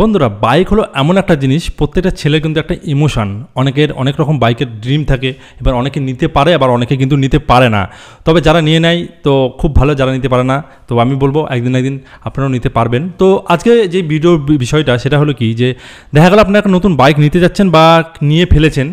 বন্ধুরা বাইক হলো এমন একটা জিনিস, প্রত্যেকটা ছেলের কিন্তু একটা ইমোশান, অনেকের অনেক রকম বাইকের ড্রিম থাকে। এবার অনেকে নিতে পারে, আবার অনেকে কিন্তু নিতে পারে না। তবে যারা নিয়ে নেয় তো খুব ভালো, যারা নিতে পারে না তো আমি বলবো একদিন একদিন আপনারাও নিতে পারবেন। তো আজকে যে ভিডিও বিষয়টা সেটা হলো কি, যে দেখা গেল আপনারা একটা নতুন বাইক নিতে যাচ্ছেন বা নিয়ে ফেলেছেন,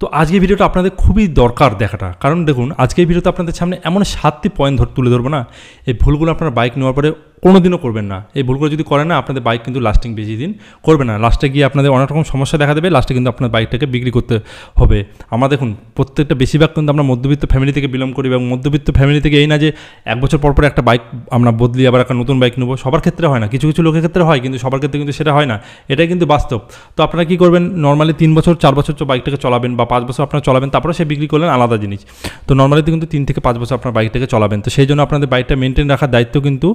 তো আজকে ভিডিওটা আপনাদের খুবই দরকার দেখাটা। কারণ দেখুন আজকে এই ভিডিওতে আপনাদের সামনে এমন 7টি পয়েন্ট তুলে ধরবো না, এই ভুলগুলো আপনারা বাইক নেওয়ার পরে কোনোদিনও করবেন না। এই ভুলগুলো যদি করেন না, আপনাদের বাইক কিন্তু লাস্টিং বেশি দিন করবে না। লাস্টে গিয়ে আপনাদের অনেক রকম সমস্যা দেখা দেবে, লাস্টে কিন্তু আপনার বাইকটাকে বিক্রি করতে হবে। আমরা দেখুন প্রত্যেকটা বেশিরভাগ কিন্তু আমরা মধ্যবিত্ত ফ্যামিলি থেকে বিলং করি, এবং মধ্যবিত্ত ফ্যামিলি থেকে এই না যে এক বছর পর পর একটা বাইক আমরা বদলি আবার একটা নতুন বাইক নেবো। সবার ক্ষেত্রে হয় না, কিছু কিছু লোকের ক্ষেত্রে হয়, কিন্তু সবার ক্ষেত্রে কিন্তু সেটা হয় না, এটাই কিন্তু বাস্তব। তো আপনারা কী করবেন, নর্মালি 3 বছর 4 বছর বাইকটাকে চলাবেন বা 5 বছর আপনারা চলাবেন, তারপরে সে বিক্রি করলেন, আলাদা জিনিস। তো নর্মালি কিন্তু 3 থেকে 5 বছর আপনার বাইকটাকে চলাবেন। তো সেই জন্য আপনাদের বাইকটা মেনটেন রাখার দায়িত্ব কিন্তু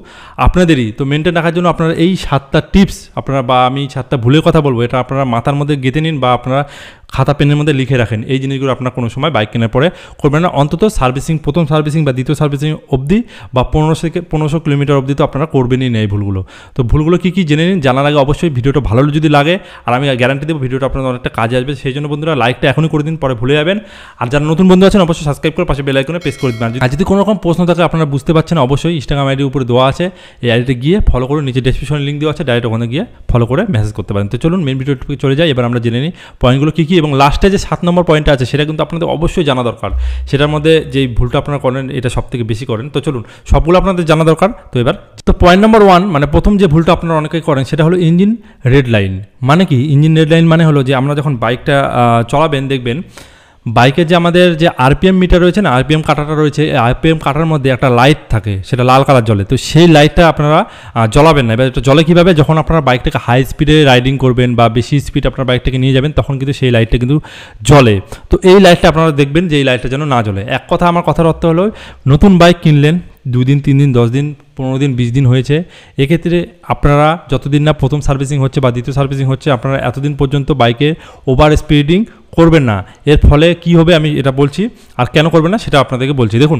আপনাদেরই। তো মেনটেন রাখার জন্য আপনারা এই 7টা টিপস আপনারা, বা আমি 7টা ভুলের কথা বলবো, এটা আপনারা মাথার মধ্যে গেঁথে নিন বা আপনারা খাতা পেনের মধ্যে লিখে রাখেন। এই জিনিসগুলো আপনারা কোনো সময় বাইক কেনার পরে করবেন না, অন্তত সার্ভিসিং, প্রথম সার্ভিসিং বা দ্বিতীয় সার্ভিসিং অবধি বা 1500 কিলোমিটার অবধি তো আপনারা করবেনই না এই ভুলগুলো। তো ভুলগুলো কী কী জেনে নিন। জানার আগে অবশ্যই ভিডিওটা ভালো যদি লাগে, আর আমি গ্যারান্টি দেবো ভিডিওটা আপনাদের অনেকটা কাজে আসবে। সেই জন্য বন্ধুরা লাইকটা এখনই করে দিন, পরে ভুলে যাবেন। আর যারা নতুন বন্ধু আছেন অবশ্যই সাবস্ক্রাইব করে পাশে বেল আইকনে প্রেস করে দিবেন। আর যদি কোনো রকম প্রশ্ন থাকে আপনারা বুঝতে পারছেন, অবশ্যই ইনস্টাগ্রাম আইডির উপরে দেওয়া আছে, এই আইডিটা গিয়ে ফলো করে, নিচে ডেসক্রিপশনে লিঙ্ক দেওয়া আছে, ডাইরেক্ট ওখানে গিয়ে ফলো করে মেসেজ করতে পারেন। তো চলুন মেন ভিডিওটা চলে যাই। এবার আমরা জেনে নিই পয়েন্টগুলো কী কী, এবং লাস্টে যে 7 নম্বর পয়েন্টটা আছে সেটা কিন্তু আপনাদের অবশ্যই জানা দরকার। সেটার মধ্যে যেই ভুলটা আপনারা করেন এটা সবথেকে বেশি করেন। তো চলুন সবগুলো আপনাদের জানা দরকার। তো এবার তো পয়েন্ট নাম্বার 1, মানে প্রথম যে ভুলটা আপনারা অনেকেই করেন সেটা হলো ইঞ্জিন রেড লাইন। মানে কি ইঞ্জিন রেড লাইন? মানে হলো যে আমরা যখন বাইকটা চলাবেন, দেখবেন বাইকের যে আমাদের যে আরপিএম মিটার রয়েছে না, আরপিএম কাঁটাটা রয়েছে, আরপিএম কাঁটার মধ্যে একটা লাইট থাকে, সেটা লাল কালার জ্বলে। তো সেই লাইটটা আপনারা জ্বলাবেন না। এবার এটা জ্বলে কীভাবে? যখন আপনারা বাইকটাকে হাই স্পিডে রাইডিং করবেন বা বেশি স্পিড আপনার বাইকটাকে নিয়ে যাবেন, তখন কিন্তু সেই লাইটটা কিন্তু জ্বলে। তো এই লাইটটা আপনারা দেখবেন যে এই লাইটটা যেন না জ্বলে। এক কথা, আমার কথার অর্থ হলো নতুন বাইক কিনলেন, 2 দিন 3 দিন 10 দিন 15 দিন 20 দিন হয়েছে, এক্ষেত্রে আপনারা যতদিন না প্রথম সার্ভিসিং হচ্ছে বা দ্বিতীয় সার্ভিসিং হচ্ছে, আপনারা এতদিন পর্যন্ত বাইকে ওভার স্পিডিং করবেন না। এর ফলে কি হবে আমি এটা বলছি, আর কেন করবেন না সেটা আপনাদেরকে বলছি। দেখুন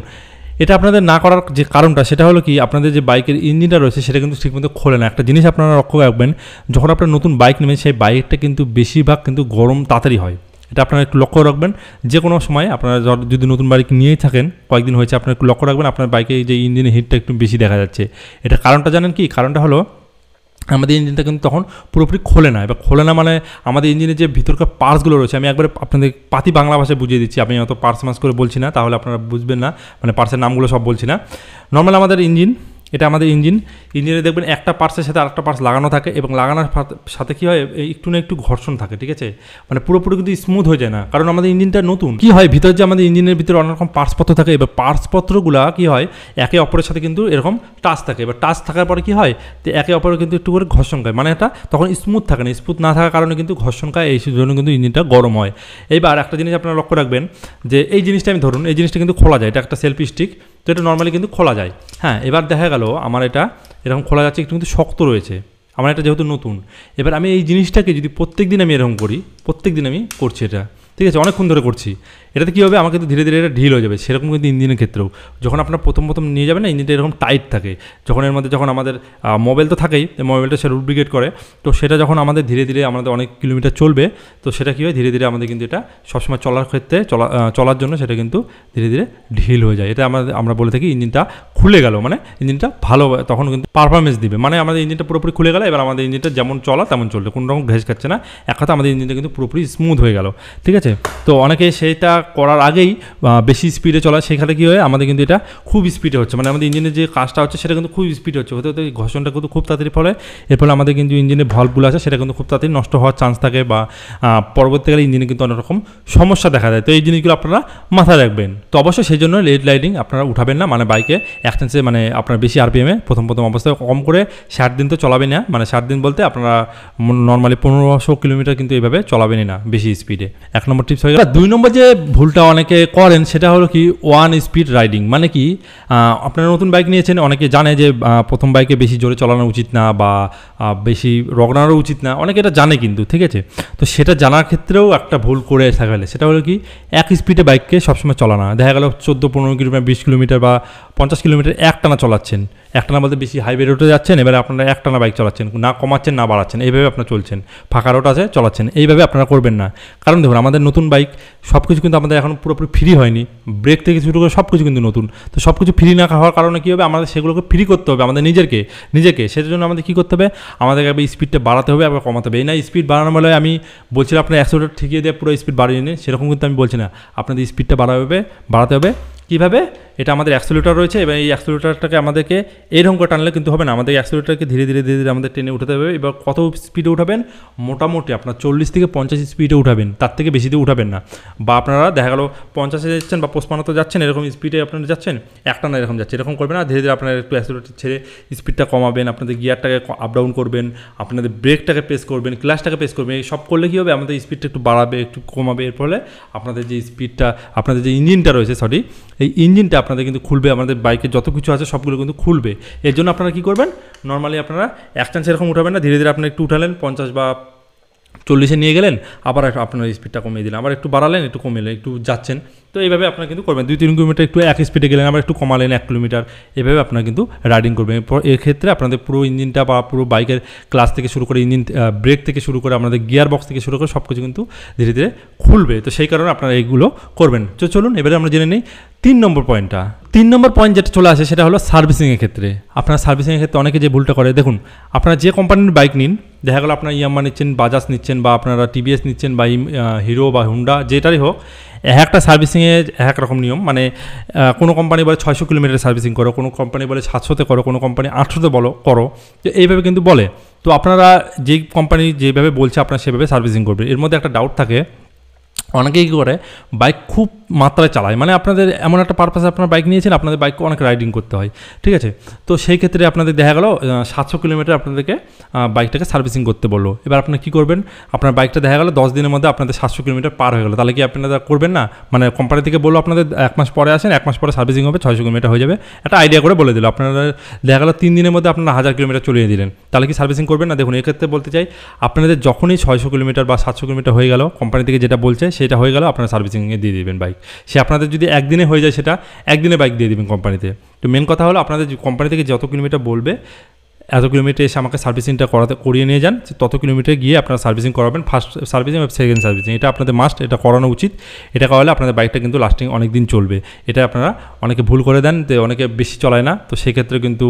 এটা আপনাদের না করার যে কারণটা সেটা হলো কি, আপনাদের যে বাইকের ইঞ্জিনটা রয়েছে সেটা কিন্তু ঠিকমতো খোলে না। একটা জিনিস আপনারা লক্ষ্য রাখবেন, যখন আপনারা নতুন বাইক নেবেন সেই বাইকটা কিন্তু বেশিরভাগ কিন্তু গরম তাড়াতাড়ি হয়, এটা আপনারা একটু লক্ষ্য রাখবেন। যে কোনো সময় আপনারা যদি নতুন বাইক নিয়েই থাকেন, কয়েকদিন হয়েছে, আপনারা একটু লক্ষ্য রাখবেন আপনার বাইকে যে ইঞ্জিনের হিটটা একটু বেশি দেখা যাচ্ছে। এটা কারণটা জানেন কি? কারণটা হলো আমাদের ইঞ্জিনটা কিন্তু তখন পুরোপুরি খোলে না। এবার খোলে না মানে আমাদের ইঞ্জিনের যে ভিতরকার পার্টসগুলো রয়েছে, আমি একবারে আপনাদের পাতি বাংলা ভাষায় বুঝিয়ে দিচ্ছি, আমি অত পার্টস মাস করে বলছি না, তাহলে আপনারা বুঝবেন না, মানে পার্টসের নামগুলো সব বলছি না। নর্মাল আমাদের ইঞ্জিন, এটা আমাদের ইঞ্জিন, ইঞ্জিনে দেখবেন একটা পার্টসের সাথে আরেকটা পার্টস লাগানো থাকে, এবং লাগানোর সাথে কী হয়, একটু না একটু ঘর্ষণ থাকে, ঠিক আছে, মানে পুরোপুরি কিন্তু স্মুথ হয়ে যায় না। কারণ আমাদের ইঞ্জিনটা নতুন, কী হয় ভিতরে যে আমাদের ইঞ্জিনের ভিতরে অন্যরকম পার্টসপত্র থাকে, এবার পার্টসপত্রগুলো কী হয় একে অপরের সাথে কিন্তু এরকম টাচ থাকে। এবার টাচ থাকার পরে কী হয়, তো একে অপরের কিন্তু একটু করে ঘর্ষণ হয়, মানে এটা তখন স্মুথ থাকে না। স্মুথ না থাকার কারণে কিন্তু ঘর্ষণ হয়, এই জন্য কিন্তু ইঞ্জিনটা গরম হয়। এইবার একটা জিনিস আপনারা লক্ষ্য রাখবেন, যে এই জিনিসটা আমি ধরুন, এই জিনিসটা কিন্তু খোলা যায়, এটা একটা সেলফি স্টিক, তো এটা নর্মালি কিন্তু খোলা যায়। হ্যাঁ, এবার দেখা গেল আমার এটা এরকম খোলা যাচ্ছে, একটু কিন্তু শক্ত রয়েছে, আমার এটা যেহেতু নতুন। এবার আমি এই জিনিসটাকে যদি প্রত্যেকদিন আমি এরকম করি, প্রত্যেকদিন আমি করছি এটা, ঠিক আছে, অনেকক্ষণ ধরে করছি, এটাতে কী হবে, আমাকে কিন্তু ধীরে ধীরে এটা ঢিল হয়ে যাবে। সেরকম কিন্তু ইঞ্জিনের ক্ষেত্রেও যখন আপনার প্রথম নিয়ে যাবেন না, ইঞ্জিনটা এরকম টাইট থাকে, যখন এর মধ্যে যখন আমাদের মোবাইল তো থাকেই, মোবাইলটা সে রুট ব্রিগেড করে, তো সেটা যখন আমাদের ধীরে ধীরে আমাদের অনেক কিলোমিটার চলবে, তো সেটা কী হয় ধীরে ধীরে আমাদের কিন্তু এটা সবসময় চলার ক্ষেত্রে চলার জন্য সেটা কিন্তু ধীরে ধীরে ঢিল হয়ে যায়। এটা আমরা বলে থাকি ইঞ্জিনটা খুলে গেল, মানে ইঞ্জিনটা ভালো তখন কিন্তু পারফরমেন্স দিবে, মানে আমাদের ইঞ্জিনটা পুরোপুরি খুলে গেল। এবার আমাদের ইঞ্জিনটা যেমন চলা তেমন চলবে, কোনো রকম ঘেস খাচ্ছে না, এক কথা আমাদের ইঞ্জিনটা কিন্তু পুরোপুরি স্মুথ হয়ে গেল, ঠিক আছে। তো অনেকে সেটা করার আগেই বেশি স্পিডে চলা, সেখানে কী হয় আমাদের কিন্তু এটা খুব স্পিডে হচ্ছে, মানে আমাদের ইঞ্জিনের যে কাজটা হচ্ছে সেটা কিন্তু খুব স্পিড হচ্ছে, হতে হতে ঘর্ষণটা কিন্তু খুব তাড়াতাড়ি ফলে, এর ফলে আমাদের কিন্তু ইঞ্জিনের ভলভগুলো আছে সেটা কিন্তু খুব তাড়াতাড়ি নষ্ট হওয়ার চান্স থাকে, বা পরবর্তীকালে ইঞ্জিনে কিন্তু অনেক রকম সমস্যা দেখা যায়। তো এই জিনিসগুলো আপনারা মাথায় রাখবেন। তো অবশ্যই সেই জন্য রেড লাইটিং আপনারা উঠাবেন না, মানে বাইকে একচেন্সে, মানে আপনার বেশি আরপিএমে প্রথম অবস্থায় কম করে 60 দিন তো চলাবেন না, মানে 60 দিন বলতে আপনারা নর্মালি 1500 কিলোমিটার কিন্তু এইভাবে চলাবেনই না বেশি স্পিডে। 1 নম্বর টিপস হয়ে গেল। 2 নম্বর যে ভুলটা অনেকে করেন সেটা হলো কি, ওয়ান স্পিড রাইডিং। মানে কি, আপনারা নতুন বাইক নিয়েছেন, অনেকে জানে যে প্রথম বাইকে বেশি জোরে চালানো উচিত না বা বেশি রগনারও উচিত না, অনেকে এটা জানে কিন্তু, ঠিক আছে। তো সেটা জানার ক্ষেত্রেও একটা ভুল করে থাকা গেলে সেটা হলো কি, এক স্পিডে বাইককে সবসময় চলা না। দেখা গেল 14-15 কিলোমিটার 20 কিলোমিটার বা 50 কিলোমিটার কিলোমিটার একটানা চালাচ্ছেন, একটানা বলতে বেশি হাইওয়ে রোডে যাচ্ছেন, এবারে আপনারা একটানা বাইক চালাচ্ছেন, না কমাচ্ছেন না বাড়াচ্ছেন, এইভাবে আপনারা চলছেন, ফাঁকা রোড আছে চালাচ্ছেন, এইভাবে আপনারা করবেন না। কারণ দেখুন আমাদের নতুন বাইক সব কিছু কিন্তু আমাদের এখন পুরোপুরি ফ্রি হয়নি, ব্রেক থেকে শুরু করে সব কিছু কিন্তু নতুন, তো সব কিছু ফ্রি না হওয়ার কারণে কী হবে, আমাদের সেগুলোকে ফ্রি করতে হবে আমাদের নিজেকে। সেজন্য আমাদের কী করতে হবে, আমাদেরকে একবার স্পিডটা বাড়াতে হবে, একবার কমাতে হবে। এই না স্পিড বাড়ানো বলে আমি বলছিলাম আপনার 100 ঠিকিয়ে দিয়ে পুরো স্পিড বাড়িয়ে নিন, সেরকম কিন্তু আমি বলছি না। আপনাদের স্পিডটা বাড়াতে হবে কীভাবে, এটা আমাদের অ্যাক্সিলারেটর রয়েছে, এবং এই অ্যাক্সিলারেটরটাকে আমাদেরকে এরকম করে টানলে কিন্তু হবে না, আমাদের অ্যাক্সিলারেটরকে ধীরে ধীরে ধীরে ধীরে আমাদের টেনে উঠাতে হবে। এবার কত স্পিডে উঠাবেন, মোটামুটি আপনার 40 থেকে 50 স্পিডে উঠাবেন, তার থেকে বেশি দিয়ে উঠাবেন না। বা আপনারা দেখা গেল 50-এ যাচ্ছেন বা 55-তে যাচ্ছেন, এরকম স্পিডে আপনারা যাচ্ছেন, একটা না এরকম যাচ্ছে, এরকম করবেন না। ধীরে ধীরে আপনারা একটু অ্যাক্সিলারেটর ছেড়ে স্পিডটা কমাবেন, আপনাদের গিয়ারটাকে আপ ডাউন করবেন, আপনাদের ব্রেকটাকে প্রেস করবেন, ক্লাচটাকে প্রেস করবেন, এই সব করলে কী হবে, আমাদের স্পিডটা একটু বাড়াবে একটু কমাবে। এর ফলে আপনাদের যে স্পিডটা, আপনাদের যে ইঞ্জিনটা রয়েছে, সরি এই ইঞ্জিনটা আপনাদের কিন্তু খুলবে, আমাদের বাইকে যত কিছু আছে সবগুলো কিন্তু খুলবে। এর জন্য আপনারা কী করবেন, নর্মালি আপনারা অ্যাকশান সেরকম উঠাবেন না, ধীরে ধীরে আপনারা একটু উঠালেন, 50 বা 40-এ নিয়ে গেলেন, আবার আপনার স্পিডটা কমিয়ে দিলেন, আবার একটু বাড়ালেন, একটু কমিয়ে একটু যাচ্ছেন, তো এইভাবে আপনারা কিন্তু করবেন। 2-3 কিলোমিটার একটু এক স্পিডে গেলেন, আবার একটু কমালেন 1 কিলোমিটার, এভাবে আপনারা কিন্তু রাইডিং করবেন। এক্ষেত্রে আপনাদের পুরো ইঞ্জিনটা বা পুরো বাইকের ক্লাচ থেকে শুরু করে ইঞ্জিন ব্রেক থেকে শুরু করে আপনাদের গিয়ার বক্স থেকে শুরু করে সব কিছু কিন্তু ধীরে ধীরে খুলবে। তো সেই কারণে আপনারা এইগুলো করবেন। তো চলুন এবারে আমরা জেনে নিই 3 নম্বর পয়েন্টটা। 3 নম্বর পয়েন্ট যেটা চলে আসে সেটা হলো সার্ভিসিংয়ের ক্ষেত্রে। আপনারা সার্ভিসিংয়ের ক্ষেত্রে অনেকে যে ভুলটা করে, দেখুন আপনারা যে কোম্পানির বাইক নিন, দেখা গেলো আপনারা ইয়াম্মা নিচ্ছেন, বাজাজ নিচ্ছেন, বা আপনারা টিভিএস নিচ্ছেন, বা হিরো বা হুন্ডা, যেটাই হোক, এক একটা সার্ভিসিংয়ে এক রকম নিয়ম। মানে কোনো কোম্পানি বলে 600 কিলোমিটার সার্ভিসিং করো, কোনো কোম্পানি বলে 700-তে করো, কোনো কোম্পানি 800-তে করো, তো এইভাবে কিন্তু বলে। তো আপনারা যেই কোম্পানি যেভাবে বলছে আপনারা সেভাবে সার্ভিসিং করবেন। এর মধ্যে একটা ডাউট থাকে, অনেকেই কী করে বাইক খুব মাত্রায় চালায়, মানে আপনাদের এমন একটা পারপাসে আপনার বাইক নিয়েছেন, আপনাদের বাইককে অনেক রাইডিং করতে হয়, ঠিক আছে। তো সেই ক্ষেত্রে আপনাদের দেখা গেল 700 কিলোমিটার আপনাদেরকে বাইকটাকে সার্ভিসিং করতে বললো। এবার আপনারা কী করবেন, আপনার বাইকটা দেখা গেল 10 দিনের মধ্যে আপনাদের 700 কিলোমিটার পার হয়ে গেলো, তাহলে কি আপনারা করবেন না, মানে কোম্পানি থেকে বললো আপনাদের 1 মাস পরে আসেন, 1 মাস পরে সার্ভিসিং হবে, 600 কিলোমিটার হয়ে যাবে, একটা আইডিয়া করে বলে দিল। আপনারা দেখা গেলো 3 দিনের মধ্যে আপনারা 1000 কিলোমিটার চলিয়ে দিলেন, তাহলে কি সার্ভিসিং করবেন না? দেখুন এক্ষেত্রে বলতে চাই, আপনাদের যখনই 600 কিলোমিটার বা 700 কিলোমিটার হয়ে গেল, কোম্পানি থেকে যেটা বলছে সেটা হয়ে গেল, আপনারা সার্ভিসিংয়ে দিয়ে দেবেন বাইক। সে আপনাদের যদি একদিনে হয়ে যায়, সেটা একদিনে বাইক দিয়ে দেবেন কোম্পানিতে। তো মেন কথা হলো আপনাদের কোম্পানি থেকে যত কিলোমিটার বলবে, এত কিলোমিটার এসে আমাকে সার্ভিসিংটা করিয়ে নিয়ে যান, তত কিলোমিটার গিয়ে আপনারা সার্ভিসিং করাবেন, ফার্স্ট সার্ভিসিং এবং সেকেন্ড সার্ভিসিং, এটা আপনাদের মাস্ট, এটা করানো উচিত। এটা করলে আপনাদের বাইকটা কিন্তু লাস্টিং অনেক দিন চলবে। এটা আপনারা অনেকে ভুল করে দেন, তো অনেকে বেশি চলায় না, তো সেক্ষেত্রে কিন্তু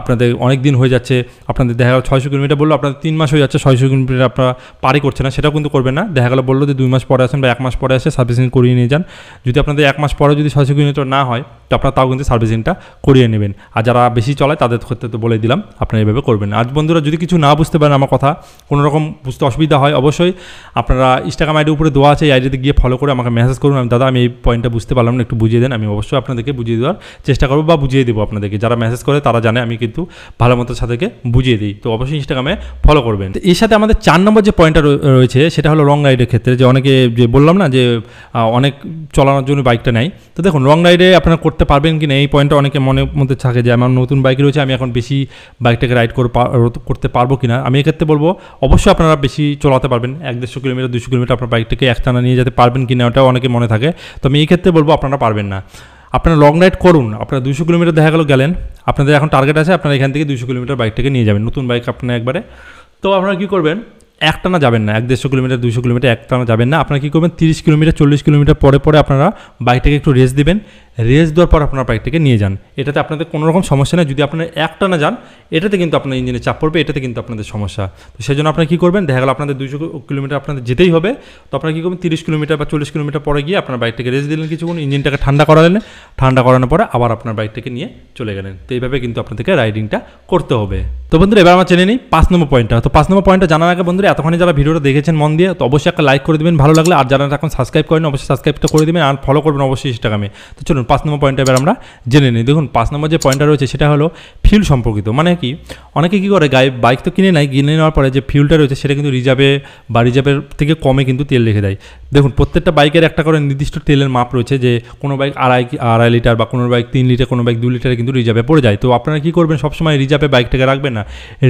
আপনাদের অনেক দিন হয়ে যাচ্ছে, আপনাদের দেখা গেল 600 কিলোমিটার বললো, আপনাদের 3 মাস হয়ে যাচ্ছে, 600 কিলোমিটার আপনারা পারি করছে না, সেটাও কিন্তু করবেন না। দেখা গেলো বললো যে 2 মাস পরে আসেন বা 1 মাস পরে আসে সার্ভিসিং করিয়ে নিয়ে যান, যদি আপনাদের 1 মাস পরে যদি 600 কিলোমিটার না হয়, তো আপনারা তাও কিন্তু সার্ভিসিংটা করিয়ে নেবেন। আর যারা বেশি চলায় তাদের ক্ষেত্রে তো বলে দিলাম, আপনারা এভাবে করবেন। আজ বন্ধুরা যদি কিছু না বুঝতে পারেন, আমার কথা কোনো রকম বুঝতে অসুবিধা হয়, অবশ্যই আপনারা ইনস্টাগ্রাম আইডির উপরে দেওয়া আছে, এই আইডিতে গিয়ে ফলো করে আমাকে মেসেজ করুন, আমি দাদা আমি এই পয়েন্টটা বুঝতে পারলাম না, একটু বুঝিয়ে দেন। আমি অবশ্যই আপনাদেরকে বুঝিয়ে দেওয়ার চেষ্টা করবো বা বুঝিয়ে দেবো আপনাদেরকে। যারা মেসেজ করে তারা জানে আমি কিন্তু ভালো মতো সাথেকে বুঝিয়ে দিই, তো অবশ্যই ইনস্টাগ্রামে ফলো করবেন। এর সাথে আমাদের 4 নম্বর যে পয়েন্টটা রয়েছে সেটা হলো রং রাইডের ক্ষেত্রে, যে অনেকে যে বললাম না যে অনেক চলানোর জন্য বাইকটা নেয়। তো দেখুন রং রাইডে আপনারা করতে পারবেন কি না, এই পয়েন্টটা অনেকে মনের মধ্যে থাকে যে আমার নতুন বাইক রয়েছে, আমি এখন বেশি বাইকটাকে রাইড করতে পারবো কি না। আমি এক্ষেত্রে বলবো অবশ্যই আপনারা বেশি চলাতে পারবেন, 100-150 কিলোমিটার 200 কিলোমিটার আপনার বাইকটাকে একটানা নিয়ে যেতে পারবেন কি না, ওটাও অনেকে মনে থাকে। তো আমি এই ক্ষেত্রে বলবো আপনারা পারবেন না, আপনারা লং রাইড করুন। আপনারা 200 কিলোমিটার দেখা গেলো গেলেন, আপনাদের এখন টার্গেট আছে আপনারা এখান থেকে 200 কিলোমিটার বাইকটাকে নিয়ে যাবেন, নতুন বাইক আপনার একবারে। তো আপনারা কী করবেন, একটানা যাবেন না, 100-150 কিলোমিটার 200 কিলোমিটার একটানা যাবেন না। আপনারা কী করবেন, 30 কিলোমিটার 40 কিলোমিটার পরে পরে আপনারা বাইকটাকে একটু রেস্ট দেবেন, রেস্ট দেওয়ার পর আপনার বাইকটাকে নিয়ে যান, এটাতে আপনাদের কোনো রকম সমস্যা নেই। যদি আপনারা একটানা যান, এটাতে কিন্তু আপনার ইঞ্জিনে চাপ পড়বে, এটাতে কিন্তু আপনাদের সমস্যা। তো সেই জন্য আপনারা কী করবেন, দেখা গেল আপনাদের 200 কিলোমিটার আপনাদের যেতেই হবে, তো আপনারা কী করবেন, 30 কিলোমিটার বা 40 কিলোমিটার পরে গিয়ে আপনার বাইকটাকে রেস্ট দিলেন কিছুক্ষণ, ইঞ্জিনটাকে ঠান্ডা করালেন, ঠান্ডা করানোর পরে আবার আপনার বাইকটাকে নিয়ে চলে গেলেন। তো এইভাবে কিন্তু আপনাদেরকে রাইডিংটা করতে হবে। তো বন্ধুরা এবার আমরা জেনে নিই 5 নম্বর পয়েন্টটা। তো 5 নম্বর পয়েন্টটা জানার আগে বন্ধুরা এতক্ষণে যারা ভিডিওটা দেখেছেন মন দিয়ে, তো অবশ্যই একটা লাইক করে দেবেন ভালো লাগলে, আর যারা এখন সাবস্ক্রাইব করেন অবশ্যই সাবস্ক্রাইবটা করে দেবেন, আর ফলো করবেন অবশ্যই ইনস্টাগ্রামে। তো চলুন 5 নম্বর পয়েন্টটা এবার আমরা জেনে নিই। দেখুন 5 নম্বর যে পয়েন্টটা রয়েছে সেটা হলো ফিউল সম্পর্কিত। মানে কি, অনেকে কী করে গায়ে বাইক তো কিনে নেয়, কিনে নেওয়ার পরে যে ফিউলটা রয়েছে সেটা কিন্তু রিজার্ভে বা রিজার্ভের থেকে কমে কিন্তু তেল রেখে দেয়। দেখুন প্রত্যেকটা বাইকের একটা করে নির্দিষ্ট তেলের মাপ রয়েছে, যে কোনো বাইক আড়াই লিটার বা কোনো বাইক 3 লিটার, কোনো বাইক 2 লিটারে কিন্তু রিজার্ভে পড়ে যায়। তো আপনারা কী করবেন, সবসময় রিজার্ভে বাইকটাকে রাখবেন না,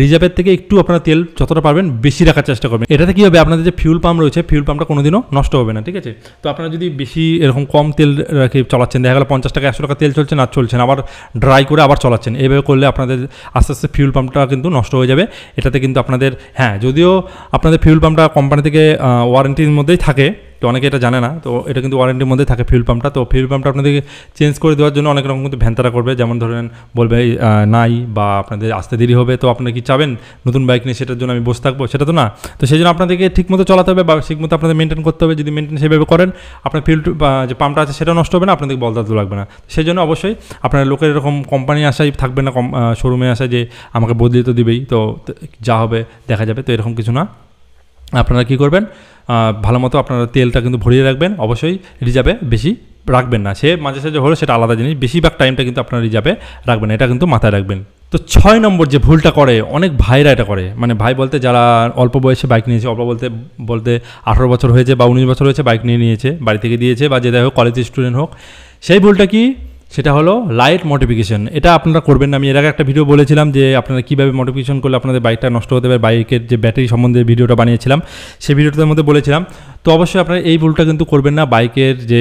রিজার্ভের থেকে একটু আপনারা তেল যতটা পারবেন বেশি রাখার চেষ্টা করবেন। এটাতে কী হবে, আপনাদের যে ফিউল পাম্প রয়েছে ফিউল পাম্পটা কোনোদিনও নষ্ট হবে না, ঠিক আছে। তো আপনারা যদি বেশি এরকম কম তেল রেখে চলাচ্ছেন, দেখা গেল পঞ্চাশ টাকা একশো টাকা তেল চলছেন আর চলছেন, আবার ড্রাই করে আবার চলাচ্ছেন। এইভাবে করলে আপনাদের আস্তে আস্তে ফিউল পাম্পটা কিন্তু নষ্ট হয়ে যাবে। এটাতে কিন্তু আপনাদের, হ্যাঁ, যদিও আপনাদের ফিউল পাম্পটা কোম্পানি থেকে ওয়ারেন্টির মধ্যেই থাকে, তো অনেকে এটা জানে না, তো এটা কিন্তু ওয়ারেন্টির মধ্যে থাকে ফিউল পাম্পটা। তো ফিউল পাম্পটা আপনাদেরকে চেঞ্জ করে দেওয়ার জন্য অনেক রকম কিন্তু ভ্যানতারা করবে, যেমন ধরেন বলবে নাই, বা আপনাদের আসতে দেরি হবে, তো আপনারা কি চাবেন নতুন বাইক নিয়ে সেটার জন্য আমি বসে থাকবো? সেটা তো না। তো সেই জন্য আপনাদেরকে ঠিকমতো চলাতে হবে বা ঠিকমতো আপনাদের মেনটেন করতে হবে। যদি মেনটেন সেভাবে করেন, আপনার ফিউল যে পাম্পটা আছে সেটা নষ্ট হবে না, আপনাদের বলদাত লাগবে না। সেই জন্য অবশ্যই আপনার লোকের এরকম কোম্পানি আসাই থাকবে না, শোরুমে আসা যে আমাকে বদলে তো দিবেই, তো যা হবে দেখা যাবে, তো এরকম কিছু না। আপনারা কী করবেন, ভালো মতো আপনারা তেলটা কিন্তু ভরিয়ে রাখবেন, অবশ্যই রিজার্ভে বেশি রাখবেন না। সে মাঝে সাঝে হলো সেটা আলাদা জিনিস, বেশিরভাগ টাইমটা কিন্তু আপনারা রিজার্ভে রাখবেন, এটা কিন্তু মাথায় রাখবেন। তো 6 নম্বর যে ভুলটা করে অনেক ভাইরা এটা করে, মানে ভাই বলতে যারা অল্প বয়সে বাইক নিয়েছে, অল্প বলতে 18 বছর হয়েছে বা 19 বছর হয়েছে বাইক নিয়ে নিয়েছে, বাড়ি থেকে দিয়েছে বা যেটাই হোক, কলেজ স্টুডেন্ট হোক, সেই ভুলটা কি, সেটা হলো লাইট মডিফিকেশন। এটা আপনারা করবেন না। আমি এর আগে একটা ভিডিও বলেছিলাম যে আপনারা কীভাবে মডিফিকেশন করলে আপনাদের বাইকটা নষ্ট হতে পারে, বাইকের যে ব্যাটারি সম্বন্ধে ভিডিওটা বানিয়েছিলাম, সেই ভিডিওটার মধ্যে বলেছিলাম। তো অবশ্যই আপনারা এই ভুলটা কিন্তু করবেন না। বাইকের যে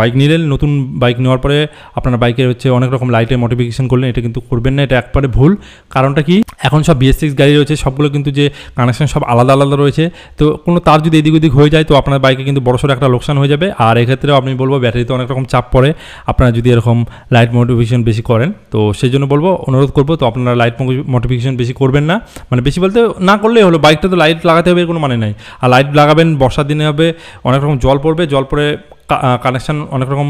বাইক নিলেন, নতুন বাইক নেওয়ার পরে আপনারা বাইকের হচ্ছে অনেক রকম লাইটের মডিফিকেশন করলেন, এটা কিন্তু করবেন না, এটা একবারে ভুল। কারণটা কি, এখন সব BS6 গাড়ি রয়েছে, সবগুলো কিন্তু যে কানেকশন সব আলাদা আলাদা রয়েছে, তো কোনো তার যদি এদিক ওদিক হয়ে যায় তো আপনার বাইকে কিন্তু বড়সড় একটা লোকসান হয়ে যাবে। আর এক্ষেত্রেও আমি বলবো ব্যাটারিতে অনেক রকম চাপ পড়ে আপনারা যদি এরকম লাইট মডিফিকেশন বেশি করেন, তো সেই জন্য বলবো, অনুরোধ করবো, তো আপনারা লাইট মডিফিকেশন বেশি করবেন না। মানে বেশি বলতে না করলেই হলো, বাইকটা তো লাইট লাগাতে হবে এর কোনো মানে নাই। আর লাইট লাগাবেন বর্ষার দিনে, হবে অনেক রকম জল পড়বে, জল পড়ে কানেকশান অনেক রকম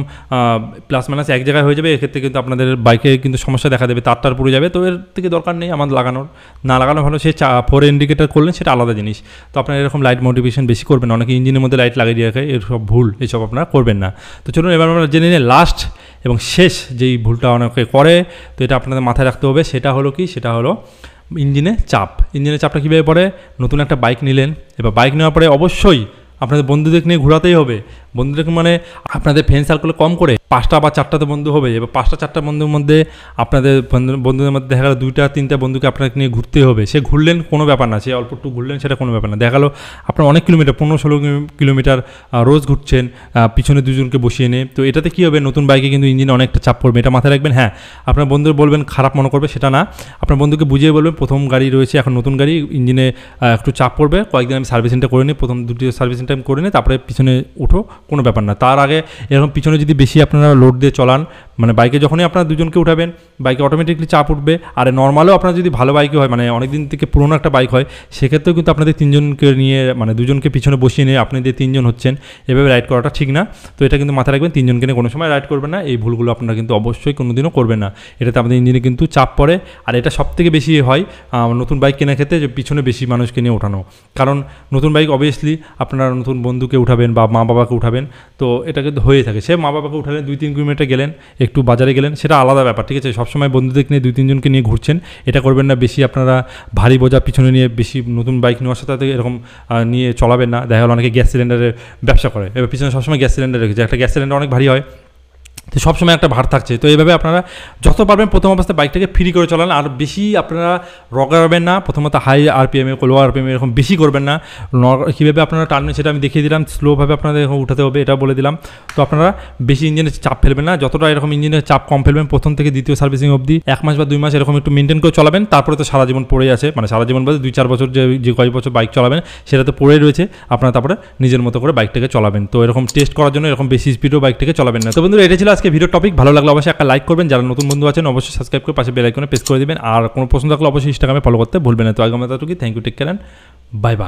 প্লাস মাইনাস এক জায়গায় হয়ে যাবে, এক্ষেত্রে কিন্তু আপনাদের বাইকে কিন্তু সমস্যা দেখা দেবে, তারটার পুড়ে যাবে। তো এর থেকে দরকার নেই আমার লাগানোর, না লাগানো ভালো। সে 4 ইন্ডিকেটার করলেন সেটা আলাদা জিনিস। তো আপনারা এরকম লাইট মডিফিকেশন বেশি করবেন। অনেকে ইঞ্জিনের মধ্যে লাইট লাগিয়ে রাখে, এসব ভুল, এসব আপনারা করবেন না। তো চলুন এবার আমরা জেনে নিই লাস্ট এবং শেষ যেই ভুলটা অনেকে করে, তো এটা আপনাদের মাথায় রাখতে হবে, সেটা হলো কি, সেটা হলো ইঞ্জিনের চাপটা কীভাবে পড়ে। নতুন একটা বাইক নিলেন, এবার বাইক নেওয়ার পরে অবশ্যই আপনাদের বন্ধুদের নিয়ে ঘোরাতেই হবে। বন্ধুদের মানে আপনাদের ফ্রেন্ড সার্কেল কম করে 5টা বা 4টা তো বন্ধু হবে, এবার 5টা 4টা বন্ধুর মধ্যে আপনাদের বন্ধুদের মধ্যে দেখা গেলো 2টা 3টা বন্ধুকে আপনাকে নিয়ে ঘুরতে হবে। সে ঘুরলেন, কোনো ব্যাপার না, সে অল্প একটু ঘুরলেন, সেটা কোনো ব্যাপার না। দেখা গেলো আপনার অনেক কিলোমিটার, 15-16 কিলোমিটার রোজ ঘুরছেন পিছনে 2জনকে বসিয়ে নিয়ে। তো এটাতে কী হবে, নতুন বাইকে কিন্তু ইঞ্জিনে অনেকটা চাপ পড়বে, এটা মাথায় রাখবেন। হ্যাঁ, আপনার বন্ধুর বলবেন খারাপ মনে করবে সেটা না, আপনার বন্ধুকে বুঝিয়ে বলবেন প্রথম গাড়ি রয়েছে, এখন নতুন গাড়ি, ইঞ্জিনে একটু চাপ পড়বে, কয়েকদিন আমি সার্ভিসিংটা করে নিই, প্রথম 2টি সার্ভিসিং টাইম করে নিই, তারপরে পিছনে উঠো, কোনো ব্যাপার না। তার আগে এরকম পিছনে যদি বেশি আপনারা লোড দিয়ে চলান, মানে বাইকে যখনই আপনারা 2জনকে উঠাবেন, বাইকে অটোমেটিকলি চাপ উঠবে। আর নর্মালও আপনার যদি ভালো বাইকই হয়, মানে অনেক দিন থেকে পুরোনো একটা বাইক হয়, সেক্ষেত্রেও কিন্তু আপনাদের 3জনকে নিয়ে, মানে 2জনকে পিছনে বসিয়ে নিয়ে আপনাদের 3জন হচ্ছেন, এভাবে রাইড করাটা ঠিক না। তো এটা কিন্তু মাথায় রাখবেন, 3জনকে নিয়ে কোনো সময় রাইড করবেন না। এই ভুলগুলো আপনারা কিন্তু অবশ্যই কোনোদিনও করবেন না, এটাতে আপনাদের ইঞ্জিনে কিন্তু চাপ পড়ে। আর এটা সবথেকে বেশি হয় নতুন বাইক কেনার ক্ষেত্রে, যে পিছনে বেশি মানুষকে নিয়ে ওঠানো, কারণ নতুন বাইক অবভিয়াসলি আপনারা নতুন বন্ধুকে উঠাবেন বা মা বাবাকে উঠাবেন, তো এটা কিন্তু হয়ে থাকে। সে মা বাবাকে উঠালেন, 2-3 কিলোমিটার গেলেন, একটু বাজারে গেলেন, সেটা আলাদা ব্যাপার, ঠিক আছে। সবসময় বন্ধুদের নিয়ে 2-3জনকে নিয়ে ঘুরছেন, এটা করবেন না। বেশি আপনারা ভারী বোঝা পিছনে নিয়ে, বেশি নতুন বাইক নেওয়ার সাথে এরকম নিয়ে চলাবেন না। দেখা হলো অনেকে গ্যাস সিলিন্ডারের ব্যবসা করে, এবার পিছনে সবসময় গ্যাস সিলিন্ডার রেখেছে, একটা গ্যাস সিলিন্ডার অনেক ভারী হয়, তো সবসময় একটা ভার থাকছে। তো এইভাবে আপনারা যত পারবেন প্রথম অবস্থায় বাইকটাকে ফ্রি করে চলান। আর বেশি আপনারা রগাবেন না, প্রথমত হাই RPM লো RPM এরকম বেশি করবেন না। কীভাবে আপনারা টানবেন সেটা আমি দেখিয়ে দিলাম, স্লোভাবে আপনাদের এরকম উঠাতে হবে, এটা বলে দিলাম। তো আপনারা বেশি ইঞ্জিনের চাপ ফেলবেন না, যতটা এরকম ইঞ্জিনের চাপ কম ফেলবেন, প্রথম থেকে 2য় সার্ভিসিং অবধি 1 মাস বা 2 মাস এরকম একটু মেনটেন করে চলাবেন। তারপরে তো সারা জীবন পড়েই আছে, মানে সারা জীবন বলতে 2-4 বছর যে কয়েক বছর বাইক চলাবেন সেটা তো পড়েই রয়েছে, আপনারা তারপরে নিজের মতো করে বাইকটাকে চলাবেন। তো এরকম টেস্ট করার জন্য এরকম বেশি স্পিডও বাইকটাকে চলাবেন না। তো বন্ধুরা, এটা ছিল আজকে ভিডিও টপিক। ভালো লাগলে অবশ্যই একটা লাইক করবেন, যারা নতুন বন্ধু আছেন অবশ্যই সাবস্ক্রাইব করে পাশে বেল আইকনে প্রেস করে দিবেন। আর কোনো প্রশ্ন থাকলে অবশ্যই ইনস্টাগ্রামে ফলো করতে ভুলবেন না। তো আগামী তারিখে thank you, take care, bye by.